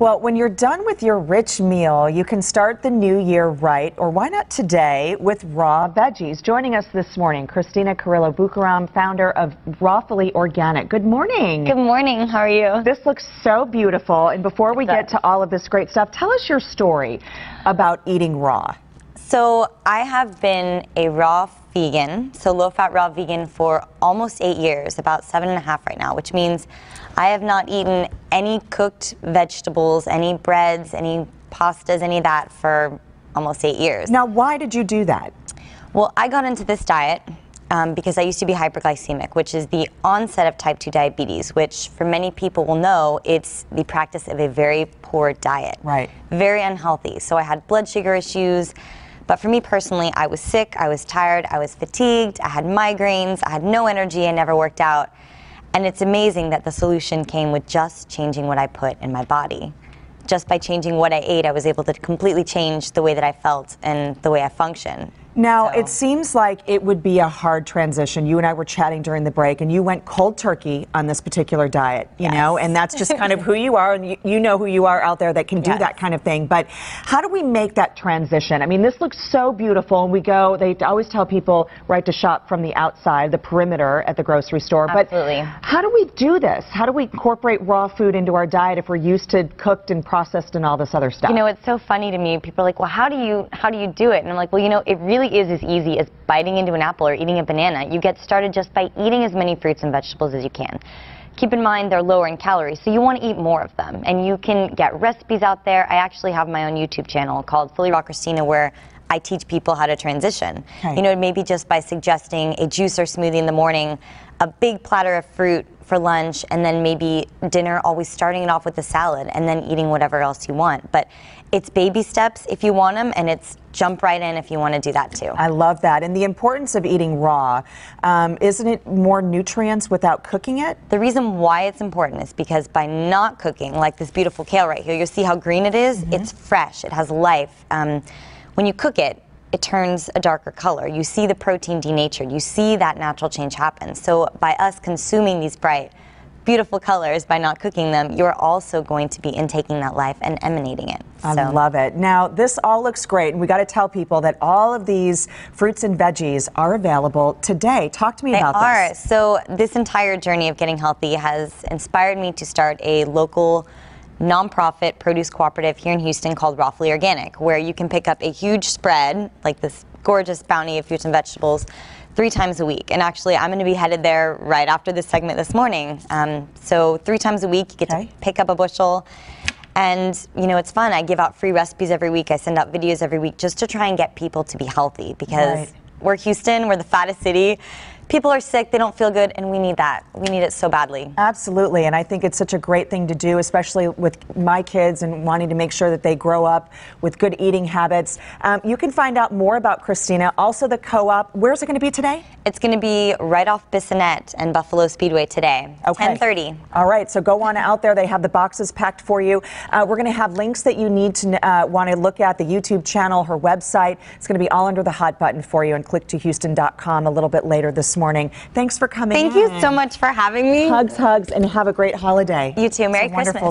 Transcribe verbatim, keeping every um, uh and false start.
Well, when you're done with your rich meal, you can start the new year right, or why not today, with raw veggies. Joining us this morning, Kristina Carrillo-Bucaram, founder of Rawfully Organic. Good morning. Good morning. How are you? This looks so beautiful. And before we get to all of this great stuff, tell us your story about eating raw. So I have been a raw vegan, so low-fat raw vegan for almost eight years, about seven and a half right now, which means I have not eaten any cooked vegetables, any breads, any pastas, any of that for almost eight years. Now, why did you do that? Well, I got into this diet um, because I used to be hyperglycemic, which is the onset of type two diabetes, which for many people will know it's the practice of a very poor diet. Right. Very unhealthy. So I had blood sugar issues. But for me personally, I was sick, I was tired, I was fatigued, I had migraines, I had no energy, I never worked out. And it's amazing that the solution came with just changing what I put in my body. Just by changing what I ate, I was able to completely change the way that I felt and the way I functioned. Now, so it seems like it would be a hard transition. You and I were chatting during the break, and you went cold turkey on this particular diet, you yes. know, and that's just kind of who you are, and you, you know who you are out there that can do yes. that kind of thing. But how do we make that transition? I mean, this looks so beautiful, and we go, they always tell people, right, to shop from the outside, the perimeter at the grocery store. Absolutely. But how do we do this? How do we incorporate raw food into our diet if we're used to cooked and processed and all this other stuff? You know, it's so funny to me. People are like, well, how do you, how do you do it? And I'm like, well, you know, it really is as easy as biting into an apple or eating a banana. You get started just by eating as many fruits and vegetables as you can. Keep in mind they're lower in calories, so you want to eat more of them. And you can get recipes out there. I actually have my own YouTube channel called FullyRaw Kristina where I teach people how to transition. Right. You know, maybe just by suggesting a juice or smoothie in the morning, a big platter of fruit for lunch, and then maybe dinner, always starting it off with a salad and then eating whatever else you want. But it's baby steps if you want them, and it's jump right in if you want to do that too. I love that. And the importance of eating raw, um, isn't it more nutrients without cooking it? The reason why it's important is because by not cooking, like this beautiful kale right here, you'll see how green it is. Mm-hmm. It's fresh, it has life. Um, when you cook it, it turns a darker color. You see the protein denatured. You see that natural change happen. So by us consuming these bright, beautiful colors by not cooking them, you're also going to be intaking that life and emanating it. So. I love it. Now, this all looks great, and we got to tell people that all of these fruits and veggies are available today. Talk to me they about are. this. They are. So this entire journey of getting healthy has inspired me to start a local nonprofit produce cooperative here in Houston called Rawfully Organic, where you can pick up a huge spread, like this gorgeous bounty of fruits and vegetables, three times a week. And actually, I'm going to be headed there right after this segment this morning. Um, so three times a week, you get okay. to pick up a bushel. And, you know, it's fun. I give out free recipes every week. I send out videos every week just to try and get people to be healthy because right. we're Houston, we're the fattest city. People are sick, they don't feel good, and we need that. We need it so badly. Absolutely, and I think it's such a great thing to do, especially with my kids and wanting to make sure that they grow up with good eating habits. Um, you can find out more about Kristina, also the co-op. Where's it going to be today? It's going to be right off Bissonnet and Buffalo Speedway today, okay. ten thirty. All right, so go on out there. They have the boxes packed for you. Uh, we're going to have links that you need to uh, want to look at, the YouTube channel, her website. It's going to be all under the hot button for you, and click to Houston dot com a little bit later this morning. morning. Thanks for coming. Thank you so much for having me. Hugs, hugs, and have a great holiday. You too. Merry Christmas.